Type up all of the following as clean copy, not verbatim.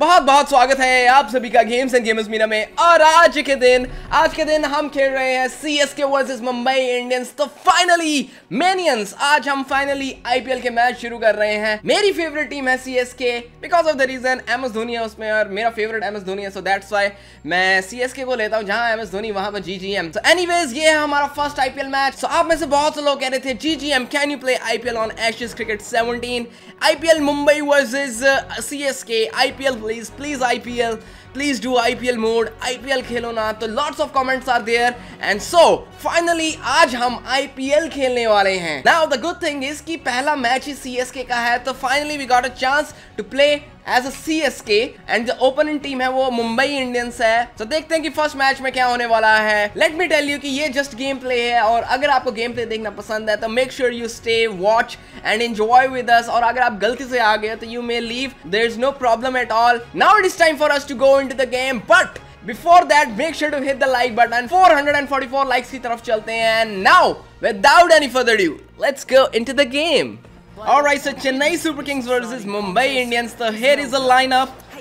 बहुत बहुत स्वागत है आप सभी का गेम्स एंड गेमर्स मीना में। और आज के दिन हम खेल रहे हैं CSK वर्सेस मुंबई इंडियंस। तो फाइनली मैनियंस, आज हम फाइनली IPL के मैच शुरू कर रहे हैं। मेरी फेवरेट टीम है CSK because of the reason MS Dhoni है उसमें और मेरा फेवरेट MS धोनी है, सो दैट्स व्हाई मैं CSK को लेता हूँ। जहाँ MS धोनी वहाँ पर GGM। सो एनीवेज, ये है हमारा फर्स्ट IPL मैच। सो आप में से बहुत से लोग कह रहे थे GGM can you play IPL on Asia's cricket 17 IPL Mumbai versus CSK IPL please IPL, please do IPL mode, IPL खेलो ना। तो lots of comments are there and so finally आज हम IPL खेलने वाले हैं। Now the good thing is कि पहला match ही CSK का है, तो finally we got a chance to play as a CSK and the opponent team है वो मुंबई इंडियंस है। तो देखते हैं कि फर्स्ट मैच में क्या होने वाला है। लेट मी टेल यू कि ये जस्ट गेम प्ले है और अगर आपको गेम प्ले देखना पसंद है तो make sure you stay watch and enjoy with us. और अगर आप गलती से आ गए तो you may leave, there is no problem at all. Now it is time for us to go into the game, but before that make sure to hit the like button. 444 likes की तरफ चलते हैं। Now without any further due let's go into the game. Alright, so Chennai Super Kings versus Mumbai Indians. So here is the lineup.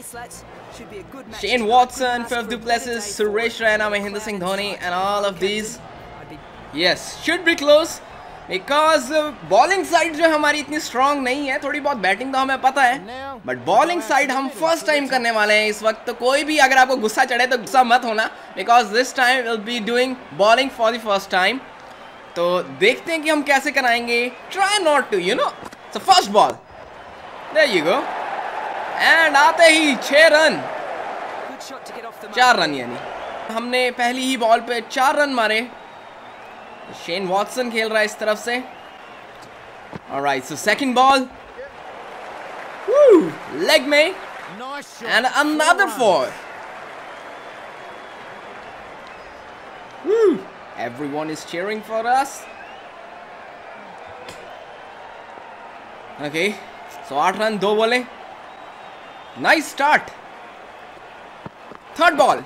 Shane Watson, Faf du Plessis, Suresh Raina, Mahendra Singh Dhoni and all of these. Yes, should be close because bowling side जो हमारी इतनी strong नहीं है, थोड़ी बहुत batting तो हमें पता है, but bowling side हम first time करने वाले हैं इस वक्त। तो कोई भी अगर आपको गुस्सा चढ़े तो गुस्सा मत होना because this time we'll be doing bowling for the first time. तो देखते हैं कि हम कैसे कराएंगे। Try not to you know. So first ball there you go and आते ही 6 रन, 4 रन, यानी हमने पहली ही बॉल पे 4 रन मारे। शेन वॉटसन खेल रहा है इस तरफ से। Alright, so second ball leg में and another 4। Everyone is cheering for us. Okay, so 8 run, 2 bowling. Nice start. Third ball.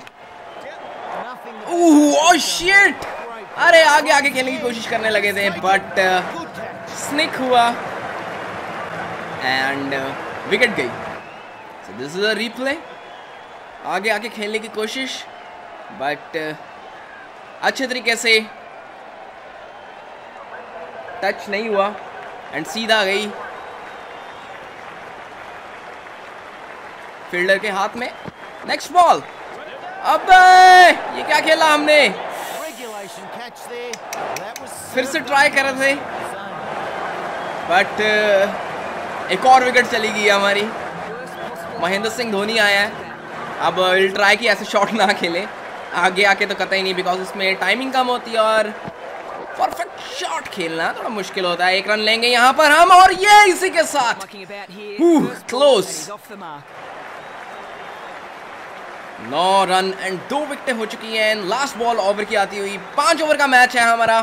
Ooh, oh shit! अरे आगे आगे खेलने की कोशिश करने लगे थे but snick हुआ and wicket गई. So this is a replay. आगे आगे खेलने की कोशिश but अच्छे तरीके से टच नहीं हुआ एंड सीधा गई फील्डर के हाथ में। नेक्स्ट बॉल, अबे ये क्या खेला हमने। फिर से ट्राई कर रहे थे बट एक और विकेट चली गई हमारी। महेंद्र सिंह धोनी आया है, अब विल ट्राई कि ऐसे शॉट ना खेले आगे आके तो कतई नहीं, बिकॉज इसमें टाइमिंग कम होती है और परफेक्ट शॉट खेलना थोड़ा मुश्किल होता है। 1 रन लेंगे यहाँ पर हम और ये इसी के साथ क्लोज। 9 रन एंड 2 विकेटें हो चुकी हैं। लास्ट बॉल ओवर की आती हुई। 5 ओवर का मैच है हमारा।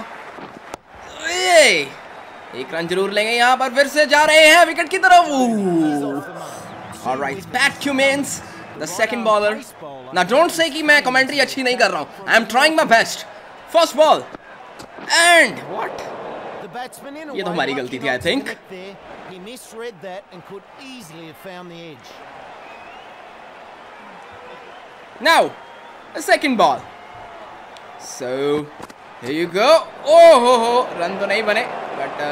1 रन जरूर लेंगे यहाँ पर। फिर से जा रहे हैं विकेट की तरफ। Alright, bat humans the second bowler. Now don't say कि मैं कमेंट्री अच्छी नहीं कर रहा हूँ। I am trying my best. First ball and what? ये तो हमारी गलती थी I think. Now the second ball. So here you go. Oh ho ho, run तो नहीं बने but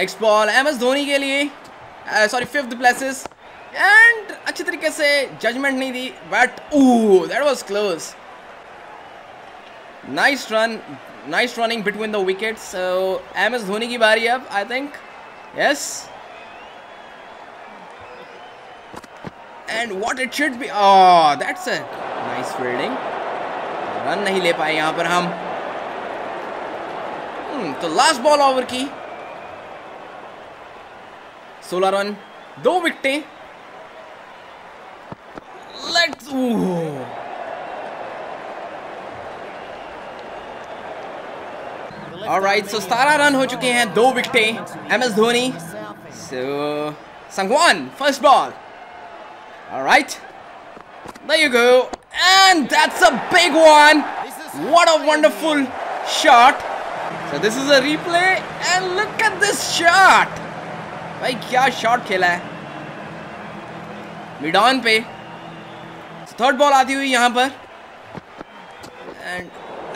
next ball MS Dhoni के लिए, sorry Faf du Plessis. And अच्छे तरीके से जजमेंट नहीं दी but oh that was close. Nice run, nice running between the wickets. MS Dhoni की बारी अब I think. Yes and what it should be. Oh that's a nice fielding. Run नहीं ले पाए यहाँ पर हम। तो लास्ट बॉल ओवर की 16 रन, 2 विकेटें। Let's ooh. All right, so 17 run हो चुके हैं, 2 विकेटें MS Dhoni. So Sangwan first ball. All right, there you go and that's a big one. What a wonderful shot. So this is a replay and look at this shot. भाई क्या shot खेला है। Mid on पे third ball आती हुई यहाँ पर and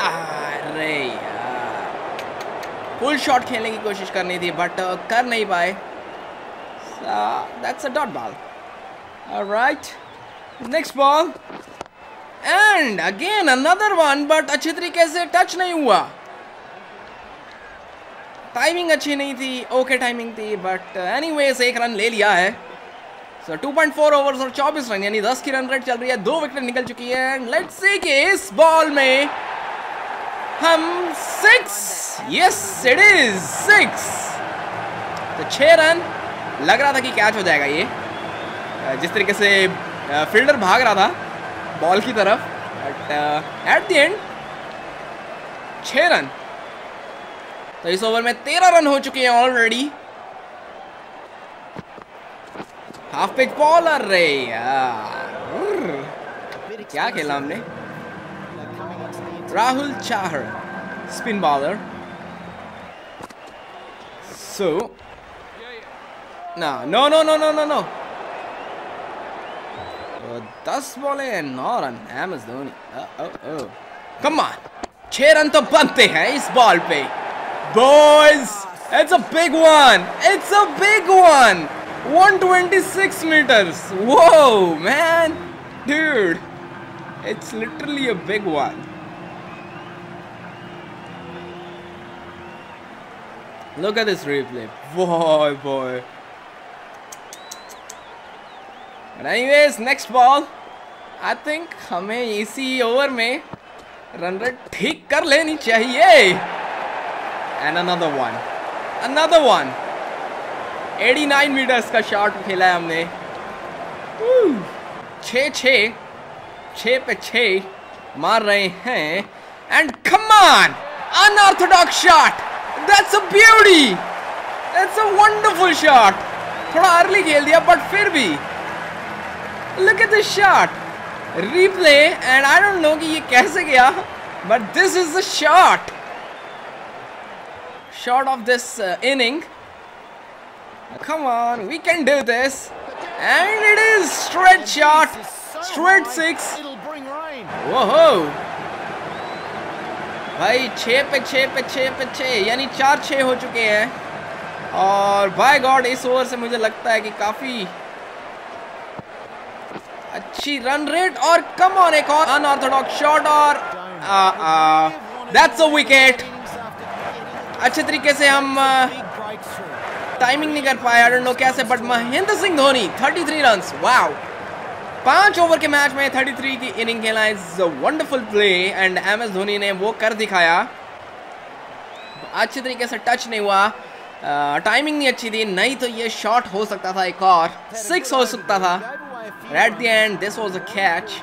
अरे यार फुल शॉट खेलने की कोशिश करनी थी बट कर नहीं पाए. That's a dot ball. Alright next ball and again another one but अच्छे तरीके से टच नहीं हुआ. टाइमिंग अच्छी नहीं थी. ओके टाइमिंग थी बट एनीवेज एक रन ले लिया है. सो 2.4 ओवर्स और 24 रन यानी 10 की रन रेट चल रही है. 2 विकेट निकल चुकी है एंड लेट्स सी कि इस बॉल में हम 6 यस इट इज 6 तो 6 रन लग रहा था कि कैच हो जाएगा ये जिस तरीके से फील्डर भाग रहा था बॉल की तरफ but at the end 6 run. तो इस ओवर में 13 रन हो चुके हैं ऑलरेडी. हाफ पिच बॉल अरे यार क्या खेला हमने. Rahul Chahar spin bowler so no no no no no no 10 बॉले 9 run. MS Dhoni come on 6 run तो बनते हैं इस बॉल पे. Boys it's a big one. It's a big one 126 meters. वो man dude it's literally a big one. Look at this replay. Boy, boy. But anyways, next ball. I think हमें इसी over में run rate ठीक कर लेनी चाहिए. And another one. Another one. 89 meters का shot खेला है हमने. 6 पे 6 मार रहे हैं. And come on, unorthodox shot. That's a beauty. That's a wonderful shot. थोड़ा अर्ली खेल दिया बट फिर भी Look at this shot. Replay and I don't know कि ये कैसे गया but this is the shot. Shot of this inning. Come on, we can do this. And it is straight shot. Straight 6. Whoa. भाई 6 पे 6 यानी 4-6 हो चुके हैं और बाय गॉड इस ओवर से मुझे लगता है कि काफ़ी अच्छी रन रेट और कम ऑन एक और अनऑर्थोडॉक्स शॉट और दैट्स अ विकेट. अच्छे तरीके से हम टाइमिंग नहीं कर पाए. आई डोंट नो कैसे but Mahendra Singh Dhoni 33 run. Wow 5 over के मैच में 33 की इनिंग खेला. Is a wonderful play and MS Dhoni ने वो कर दिखाया. अच्छे तरीके से टच नहीं हुआ. टाइमिंग नहीं अच्छी थी नहीं तो ये शॉट हो सकता था. एक और 6 हो सकता था. At the end this was a catch.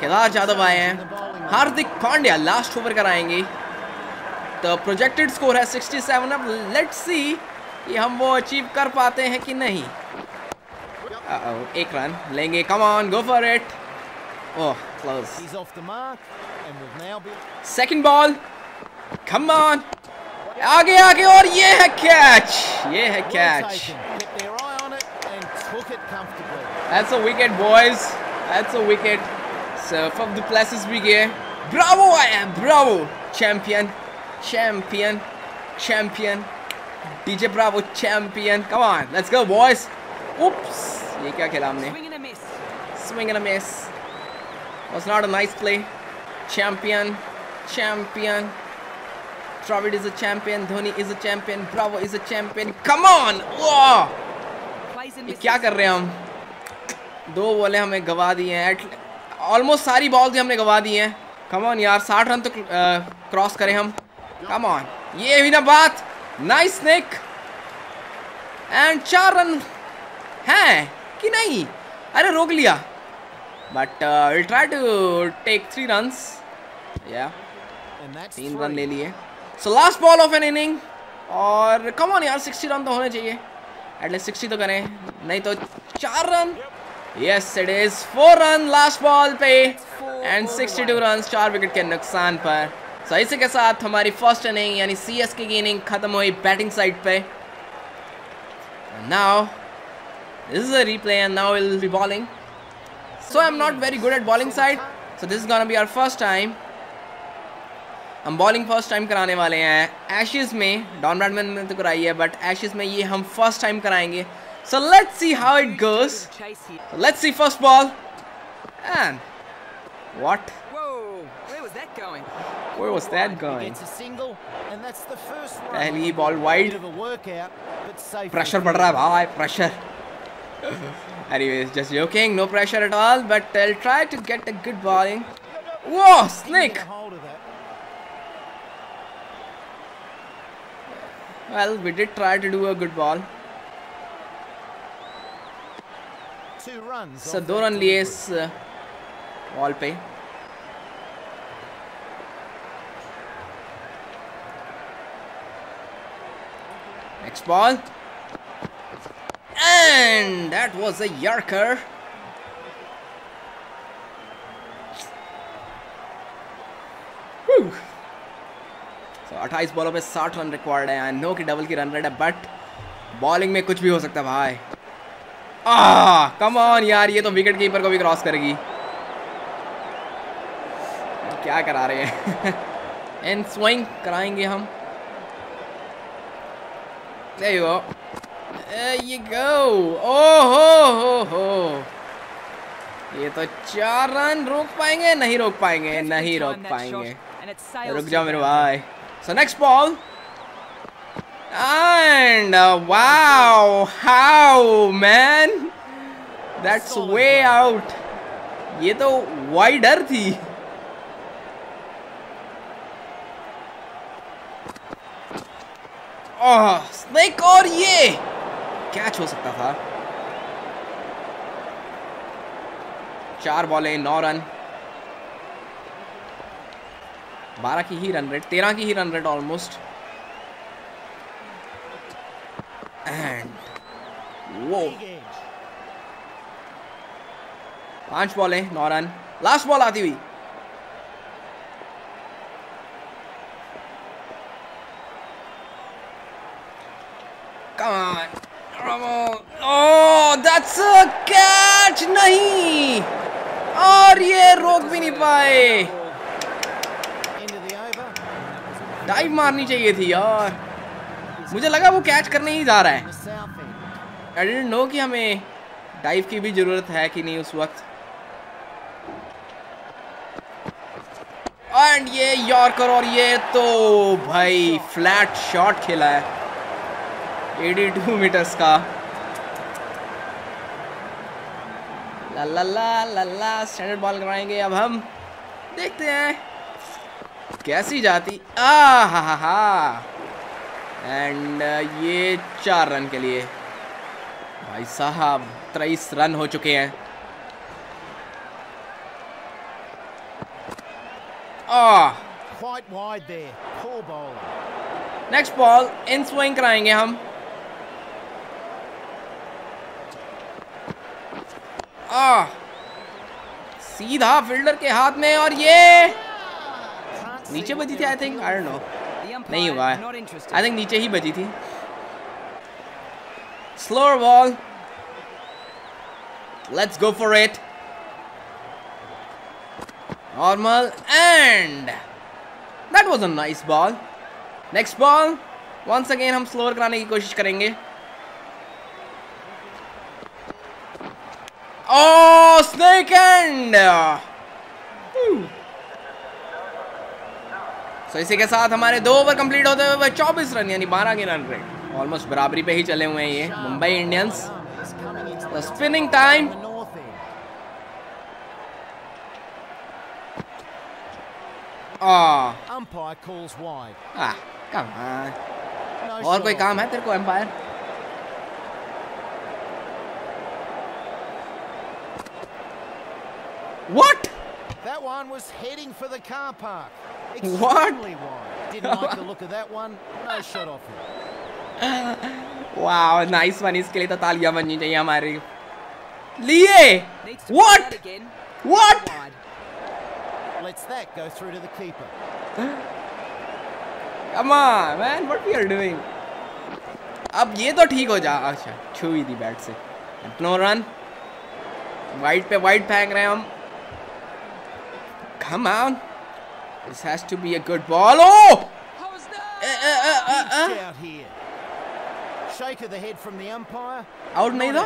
Kedar Jadhav आए हैं. हार्दिक पांड्या लास्ट ओवर कराएंगे. तो प्रोजेक्टेड स्कोर है 67 अब लेट्स सी कि हम वो अचीव कर पाते हैं कि नहीं. एक रन लेंगे. Come on go for it. Oh close. Second ball come on आगे आगे और ये है कैच. ये है catch. That's a wicket boys. That's a wicket. Faf du Plessis भी गए. Bravo I am Bravo champion champion champion DJ Bravo champion. Come on let's go boys. Oops, ये क्या खेला हमने. Swing and a miss. Was not a nice play. Champion, champion. Dravid is a champion. Dhoni is a champion. Bravo is a champion. Come on! Wow! ये क्या कर रहे हैं हम. 2 बॉलें हमें गवा दी हैं. ऑलमोस्ट सारी बॉल थी हमने गवा दी हैं. Come on यार 60 रन तो क्रॉस करें हम. Come on. ये भी ना बात. Nice Nick. And 4 रन है कि नहीं. अरे रोक लिया but will try to take 3 run. या 3 रन ले लिए. So last ball of an inning और कम ऑन यार 60 रन तो होने चाहिए. एटलीस्ट 60 तो करें नहीं तो 4 run. Yes it is 4 run last ball पे एंड 62 रन 4 विकेट के नुकसान पर. सो इसी के साथ हमारी फर्स्ट इनिंग यानी CSK की इनिंग खत्म हुई बैटिंग साइड पे. Now This is a replay and now we'll be bowling. So I'm not very good at bowling side. So this is gonna be our first time. हम bowling first time कराने वाले हैं ashes में. Don Bradman ने तो कराई है but ashes में ये हम फर्स्ट टाइम कराएंगे. So let's see how it goes. Let's see first ball and what. Where was that going? पहली बॉल वाइड. प्रेशर बढ़ रहा है भाई, pressure. Anyways, just joking, no pressure at all. But I'll try to get a good bowling. Whoa, snake! Well, we did try to do a good ball. So 2 run लिए इस ball पे. Next ball. And that was a yorker. Whew. So 28 बॉलों पे 60 run required है. I know कि double की run rate है but bowling में कुछ भी हो सकता है भाई. कम ऑन यार, ये तो विकेट कीपर को भी क्रॉस करेगी. क्या करा रहे हैं. एंड स्विंग कराएंगे हम. There you go. There you go. Oh ho ho. ये तो 4 रन रोक पाएंगे? नहीं रोक पाएंगे, नहीं रोक पाएंगे. रुक जाओ मेरे भाई. So next ball. And wow, how man? That's way out. ये तो वाइडर थी. स्नेक और ये कैच हो सकता था. 4 बॉलें 9 रन. 12 की ही रन रेट, 13 की ही रन रेट ऑलमोस्ट. एंड वो 5 बॉलें 9 रन. लास्ट बॉल आती हुई. Oh, that's a catch. नहीं, और ये रोक भी नहीं पाए. डाइव मारनी चाहिए थी यार. मुझे लगा वो कैच करने ही जा रहा है. आई डिडंट नो कि हमें डाइव की भी जरूरत है कि नहीं उस वक्त. एंड ये यॉर्कर और ये तो भाई फ्लैट शॉट खेला है 82 मीटर्स का. ला ला ला ला ला. स्टैंडर्ड बॉल कराएंगे अब हम. देखते हैं कैसी जाती. एंड ये 4 रन के लिए. भाई साहब 23 रन हो चुके हैं. नेक्स्ट बॉल इन स्विंग कराएंगे हम. सीधा फील्डर के हाथ में और ये नीचे बजी थी. I think, I don't know, नहीं हुआ. आई थिंक नीचे ही बजी थी. Slower ball. Let's go for it. Normal and that was a nice ball. Next ball once again हम स्लोअर कराने की कोशिश करेंगे. Snake and. सो इसी के साथ हमारे 2 ओवर कंप्लीट होते हुए 24 रन यानी 12 के रन रेट. ऑलमोस्ट बराबरी पे ही चले हुए हैं ये Mumbai Indians. The spinning time. Come और कोई काम है तेरे को umpire? What? That one was heading for the car park. Extremely wide. Didn't like the look of that one. No shot off it. Wow, nice one. इसके लिए तो तालियां बननी चाहिए हमारी लिए. What? What? Let's that go through to the keeper. Come on, man. What we are doing? अब ये तो ठीक हो जा. अच्छा, छू ही दी बैट से. नो रन, वाइड पे वाइड फेंक रहे हैं हम। Come on, this has to be a good ball. Oh! Shake of the head from the umpire. Out नहीं था?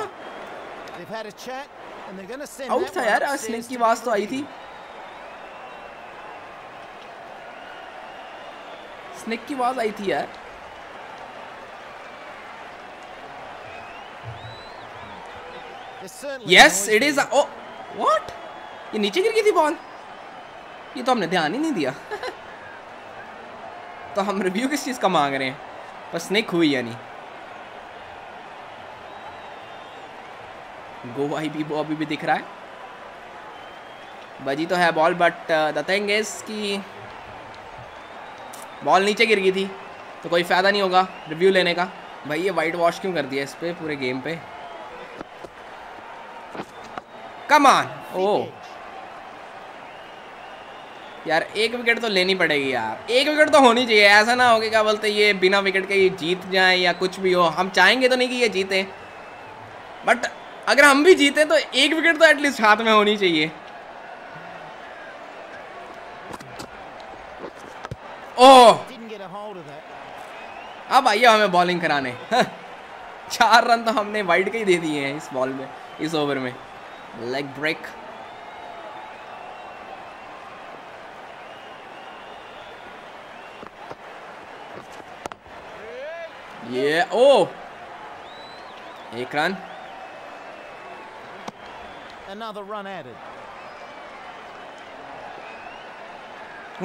They've had a chat and they're going to send out था यार, slip की आवाज तो आई थी। स्निक की आवाज आई थी यार। Yes, it is. Oh, what? ये नीचे गिर गई थी बॉल। ये तो हमने ध्यान ही नहीं दिया। तो हम रिव्यू किस चीज का मांग रहे हैं? पर स्निक हुई या नहीं? गोवा ही भी वो अभी भी दिख रहा है। बजी तो है ball, but the thing is कि बॉल नीचे गिर गई थी तो कोई फायदा नहीं होगा रिव्यू लेने का। भाई ये वाइट वॉश क्यों कर दिया इस पे पूरे गेम पे? कम ऑन। ओ यार एक विकेट तो लेनी पड़ेगी यार, एक विकेट तो होनी चाहिए। ऐसा ना हो कि क्या बोलते ये बिना विकेट के ये जीत जाएं या कुछ भी हो। हम चाहेंगे तो नहीं कि ये जीते, बट अगर हम भी जीते तो एक विकेट तो एटलीस्ट हाथ में होनी चाहिए। ओह अब आइए हमें बॉलिंग कराने। 4 रन तो हमने वाइड के ही दे दिए हैं इस बॉल में, इस ओवर में। Leg break. ये ओ 1 रन।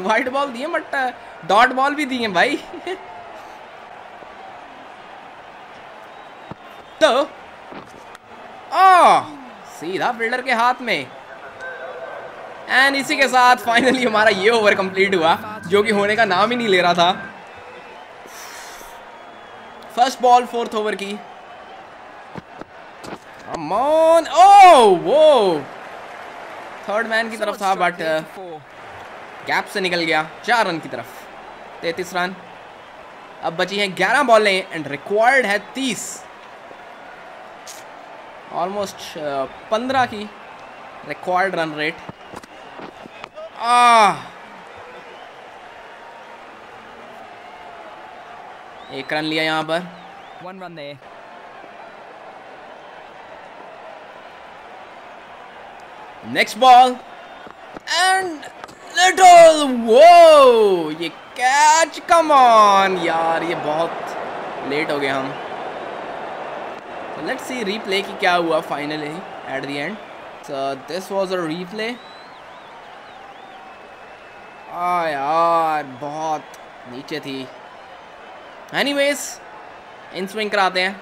वाइड बॉल दिए बट डॉट बॉल भी दिए भाई। तो सीधा फील्डर के हाथ में। एंड इसी के साथ फाइनली हमारा ये ओवर कंप्लीट हुआ जो कि होने का नाम ही नहीं ले रहा था। फर्स्ट बॉल 4th ओवर की। अमोन ओह वो 3rd मैन की तरफ था बट गैप से निकल गया। 4 रन की तरफ 33 रन। अब बची हैं 11 बॉलें एंड रिक्वायर्ड है 30। ऑलमोस्ट 15 की required run rate. Ah 1 run लिया यहाँ पर। 1 रन दे। नेक्स्ट बॉल एंड लिटिल वो ये कैच। कम ऑन यार ये बहुत लेट हो गए हम। लेट्स सी रीप्ले की क्या हुआ finally at the end. So this was a replay. आ यार बहुत नीचे थी। एनीवेज इन स्विंग कराते हैं।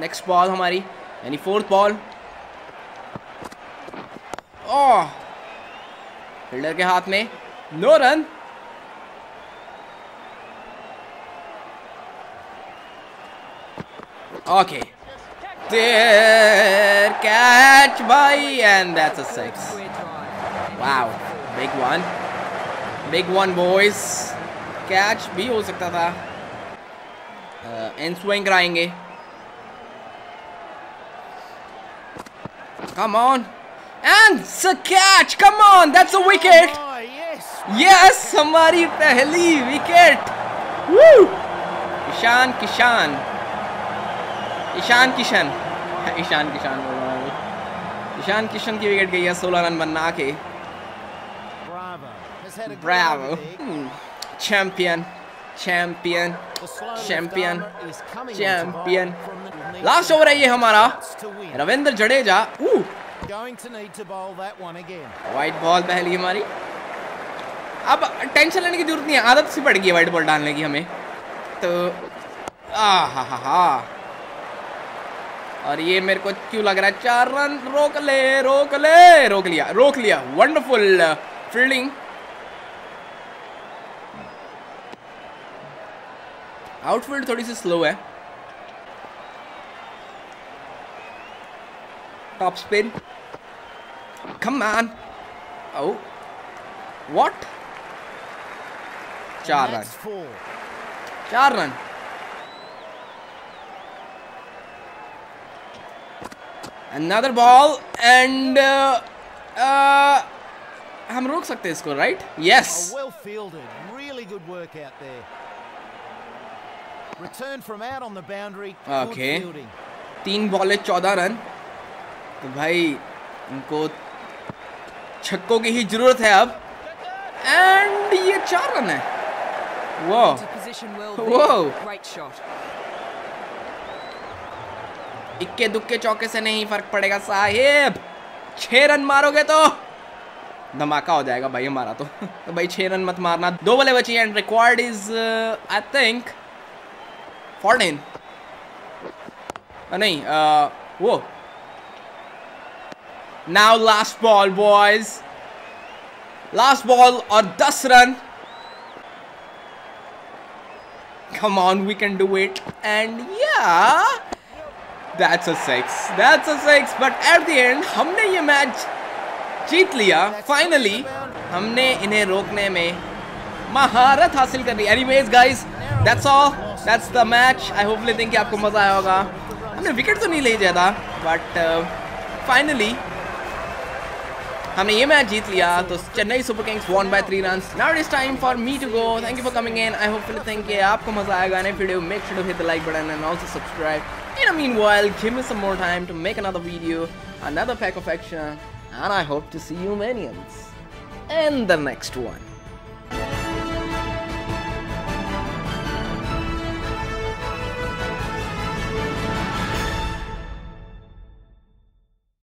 नेक्स्ट बॉल हमारी यानी 4th बॉल। ओह फील्डर के हाथ में। 9 रन। ओके देयर कैच भाई and that's a 6। Wow big one boys. Catch भी हो सकता था। एंड स्विंग कराएंगे। Come on and catch. Come on that's a wicket. Yes हमारी पहली विकेट। ईशान किशन की विकेट गई है 16 रन बना के। Bravo champion. लास्ट ओवर है ये हमारा। रविंद्र जडेजा। वाइट बॉल पहली हमारी। अब टेंशन लेने की जरूरत नहीं है, आदत सी पड़ गई है वाइट बॉल डालने की हमें तो। आहाहा और ये मेरे को क्यों लग रहा है 4 रन। रोक लिया। Wonderful fielding. आउटफील्ड थोड़ी सी स्लो है। Top spin. Come on. Oh what 4 run. Another ball and हम रोक सकते हैं इसको, right? Yes. Well fielded, really good work out there. Return from out on the boundary. Okay. 3 ball 14 run. तो भाई इनको छक्कों की ही जरूरत है अब. And ये 4 रन है. Wow. Wow. इक्के दुक्के चौके से नहीं फर्क पड़ेगा साहिब. 6 रन मारोगे तो धमाका हो जाएगा भाई हमारा तो. तो भाई 6 रन मत मारना. 2 बॉलें बची and required is I think 14. नहीं वो now last ball boys. Last ball और 10 run. Come on we can do it and या That's a 6. That's a 6. But at the end, हमने ये मैच जीत लिया. Finally, हमने इन्हें रोकने में महारत हासिल कर ली. Anyways, guys, that's all. That's the match. I hopefully think आपको मजा आया होगा. हमने विकेट तो नहीं ले ज़्यादा, but finally, हमने ये मैच जीत लिया. तो Chennai Super Kings won by 3 runs. Now it is time for me to go. Thank you for coming in. I hopefully think कि आपको मजा आएगा ने video. Make sure to hit the like button and also subscribe. In the meanwhile, give me some more time to make another video, another pack of action, and I hope to see you minions in the next one.